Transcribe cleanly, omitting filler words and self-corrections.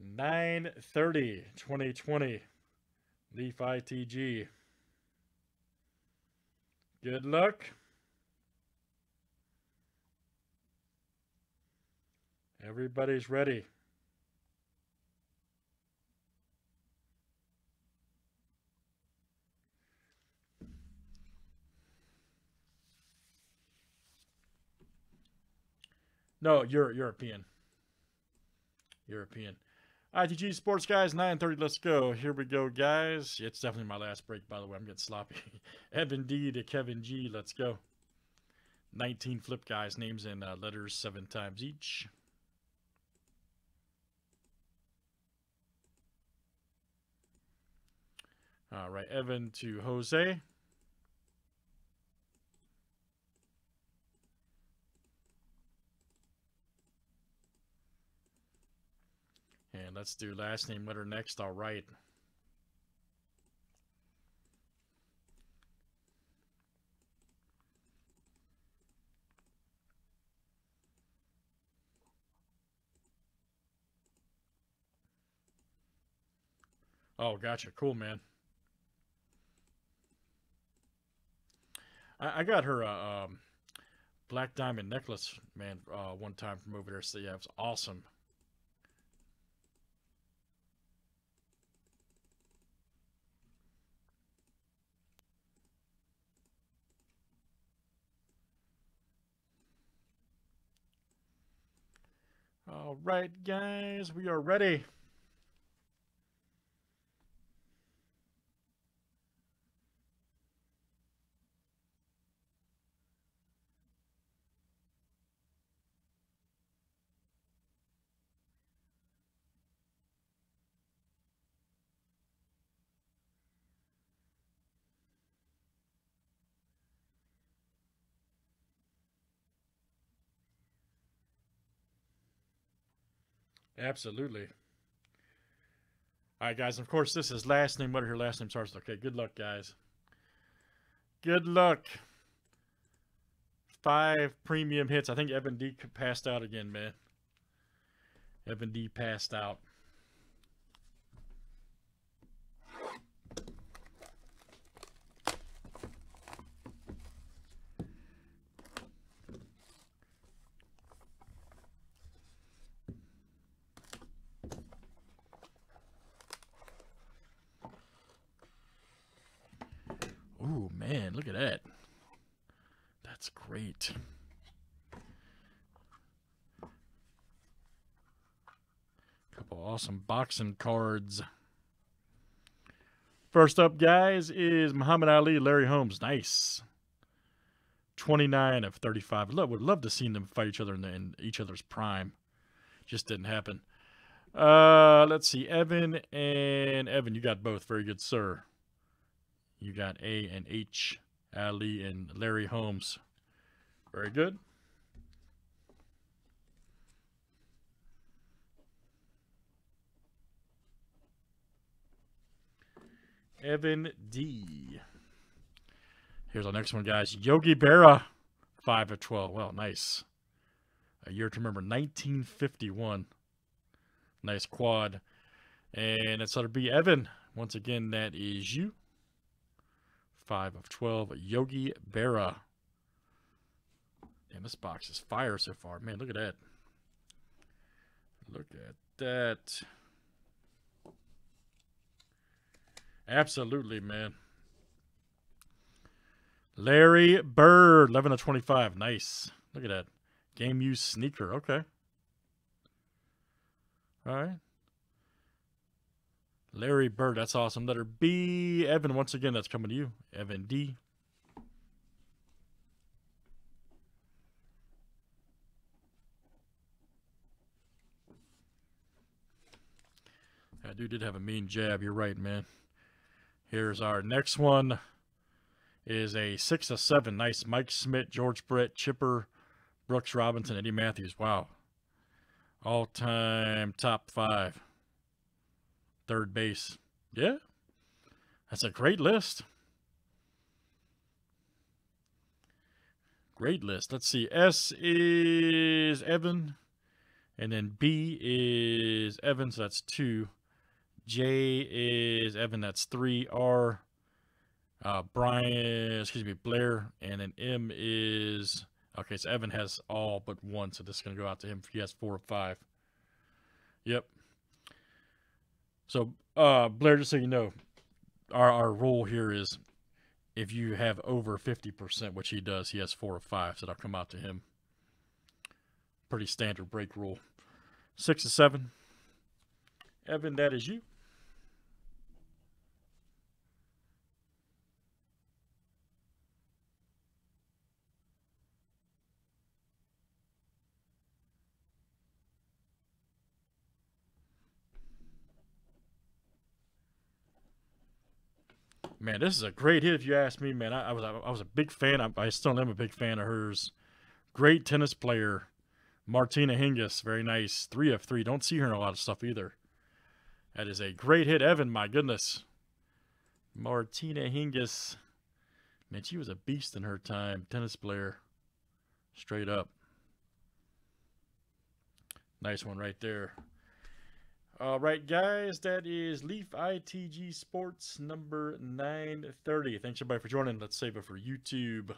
9/30/2020. Leaf ITG. Good luck. Everybody's ready. No, you're European. European. ITG Sports Guys, 9:30. Let's go. Here we go, guys. It's definitely my last break, by the way. I'm getting sloppy. Evan D to Kevin G. Let's go. 19 flip, guys. Names and letters 7 times each. All right, Evan to Jose. And let's do last name letter next. All right. Oh, gotcha. Cool, man. I got her black diamond necklace, man, one time from over there. So, yeah, it was awesome. All right, guys, we are ready. Absolutely. All right, guys. Of course, this is last name. What are your last name starts? Okay. Good luck, guys. Good luck. 5 premium hits. I think Evan D passed out again, man. Evan D passed out. Oh, man, look at that. That's great. Couple awesome boxing cards. First up, guys, is Muhammad Ali, Larry Holmes. Nice. 29 of 35. Would love to see them fight each other in each other's prime. Just didn't happen. Let's see. Evan and Evan, you got both. Very good, sir. You got A and H, Ali and Larry Holmes. Very good. Evan D. Here's our next one, guys. Yogi Berra, 5 of 12. Well, nice. A year to remember, 1951. Nice quad. And it's letter B, Evan. Once again, that is you. 5 of 12, Yogi Berra. Damn, this box is fire so far. Man, look at that. Look at that. Absolutely, man. Larry Bird, 11 of 25. Nice. Look at that. Game used sneaker. Okay. All right. Larry Bird, that's awesome. Letter B, Evan, once again, that's coming to you. Evan D. That dude did have a mean jab. You're right, man. Here's our next one. It is a 6 of 7. Nice. Mike Smith, George Brett, Chipper, Brooks Robinson, Eddie Matthews. Wow. All-time top 5. Third base. Yeah. That's a great list. Great list. Let's see. S is Evan And then B is Evan, so that's 2. J is Evan, that's 3. R, Blair. And then M is, okay, so Evan has all but 1, so this is going to go out to him if he has 4 or 5. Yep. So, Blair, just so you know, our rule here is if you have over 50%, which he does, he has 4 or 5, so that'll come out to him. Pretty standard break rule. 6 and 7. Evan, that is you. Man, this is a great hit if you ask me, man. I was a big fan. I still am a big fan of hers. Great tennis player. Martina Hingis, very nice. 3 of 3. Don't see her in a lot of stuff either. That is a great hit, Evan. My goodness. Martina Hingis. Man, she was a beast in her time. Tennis player. Straight up. Nice one right there. All right, guys, that is Leaf ITG Sports number 930. Thanks, everybody, for joining. Let's save it for YouTube.